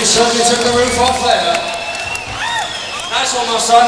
He certainly took the roof off there. Nice one, my son.